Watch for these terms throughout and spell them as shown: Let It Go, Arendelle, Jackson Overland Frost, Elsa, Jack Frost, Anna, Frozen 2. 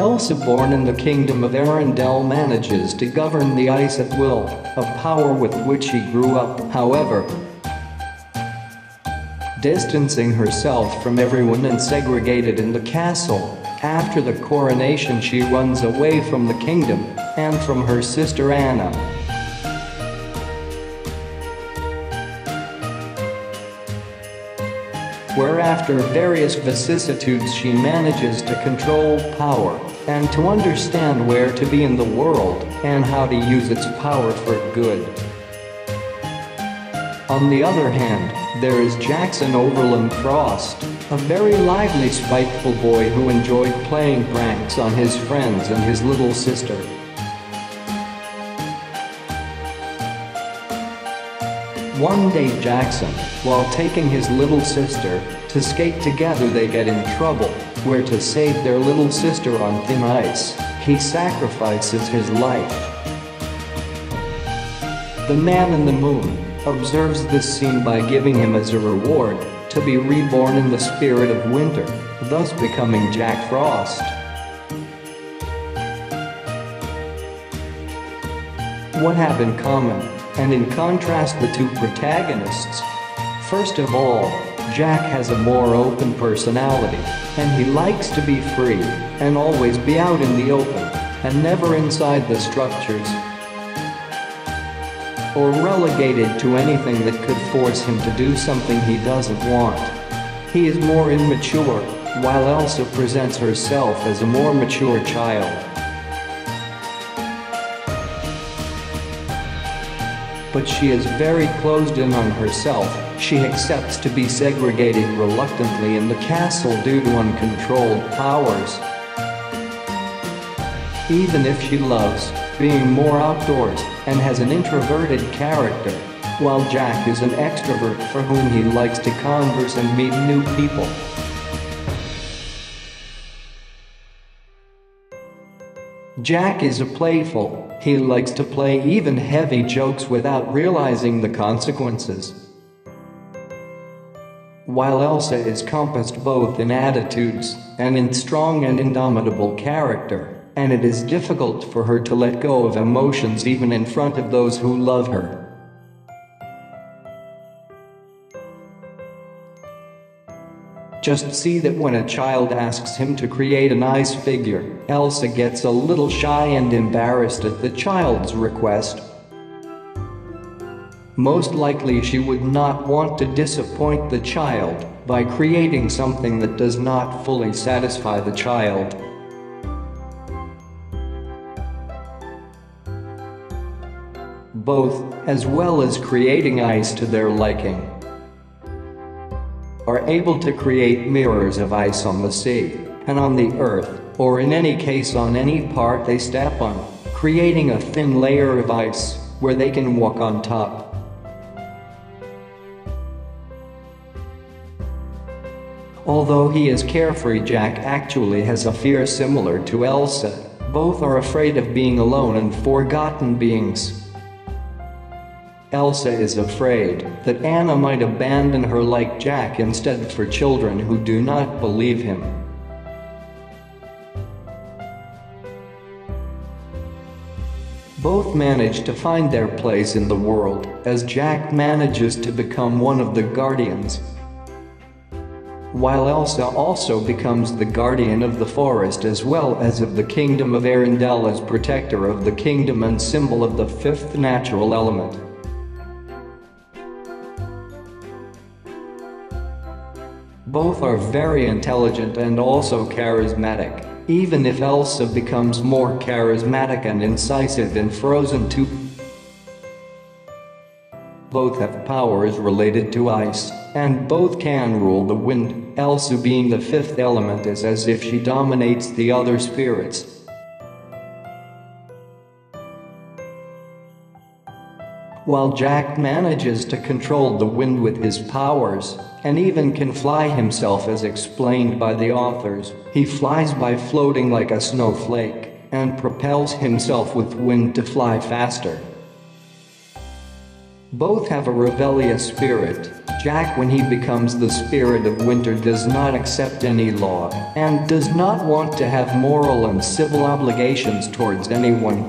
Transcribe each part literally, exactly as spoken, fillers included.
Elsa, born in the kingdom of Arendelle, manages to govern the ice at will, a power with which she grew up, however. Distancing herself from everyone and segregated in the castle, after the coronation she runs away from the kingdom and from her sister Anna. Where after various vicissitudes she manages to control power, and to understand where to be in the world, and how to use its power for good. On the other hand, there is Jackson Overland Frost, a very lively, spiteful boy who enjoyed playing pranks on his friends and his little sister. One day Jackson, while taking his little sister to skate together, they get in trouble, where to save their little sister on thin ice, he sacrifices his life. The Man in the Moon observes this scene by giving him as a reward to be reborn in the spirit of winter, thus becoming Jack Frost. What have in common? And in contrast the two protagonists. First of all, Jack has a more open personality, and he likes to be free, and always be out in the open, and never inside the structures, or relegated to anything that could force him to do something he doesn't want. He is more immature, while Elsa presents herself as a more mature child. But she is very closed in on herself. She accepts to be segregated reluctantly in the castle due to uncontrolled powers. Even if she loves being more outdoors and has an introverted character, while Jack is an extrovert for whom he likes to converse and meet new people. Jack is a playful. He likes to play even heavy jokes without realizing the consequences. While Elsa is compassed both in attitudes and in strong and indomitable character, and it is difficult for her to let go of emotions even in front of those who love her. Just see that when a child asks him to create an ice figure, Elsa gets a little shy and embarrassed at the child's request. Most likely she would not want to disappoint the child by creating something that does not fully satisfy the child. Both, as well as creating ice to their liking, are able to create mirrors of ice on the sea, and on the earth, or in any case on any part they step on, creating a thin layer of ice, where they can walk on top. Although he is carefree, Jack actually has a fear similar to Elsa. Both are afraid of being alone and forgotten beings. Elsa is afraid that Anna might abandon her like Jack instead for children who do not believe him. Both manage to find their place in the world, as Jack manages to become one of the guardians, while Elsa also becomes the guardian of the forest as well as of the kingdom of Arendelle, as protector of the kingdom and symbol of the fifth natural element. Both are very intelligent and also charismatic, even if Elsa becomes more charismatic and incisive in Frozen two. Both have powers related to ice, and both can rule the wind. Elsa, being the fifth element, is as if she dominates the other spirits. While Jack manages to control the wind with his powers, and even can fly himself as explained by the authors, he flies by floating like a snowflake, and propels himself with wind to fly faster. Both have a rebellious spirit. Jack, when he becomes the spirit of winter, does not accept any law and does not want to have moral and civil obligations towards anyone.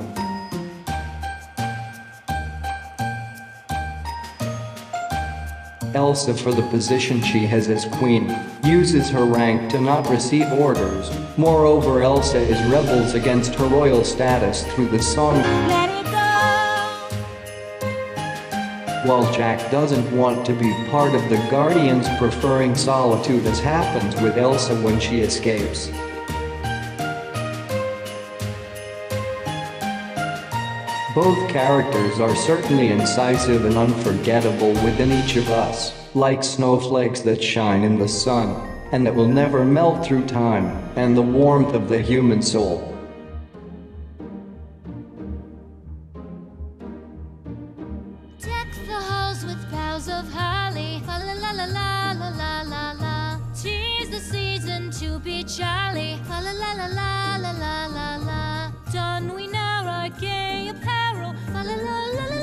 Elsa, for the position she has as queen, uses her rank to not receive orders. Moreover, Elsa is rebels against her royal status through the song "Let It Go." While Jack doesn't want to be part of the Guardians, preferring solitude, as happens with Elsa when she escapes. Both characters are certainly incisive and unforgettable within each of us, like snowflakes that shine in the sun, and that will never melt through time and the warmth of the human soul. Deck the halls with boughs of holly, la la la la la la la. Tis the season to be jolly, la la la la la la la. Done we now our gay apparel. La la la la la.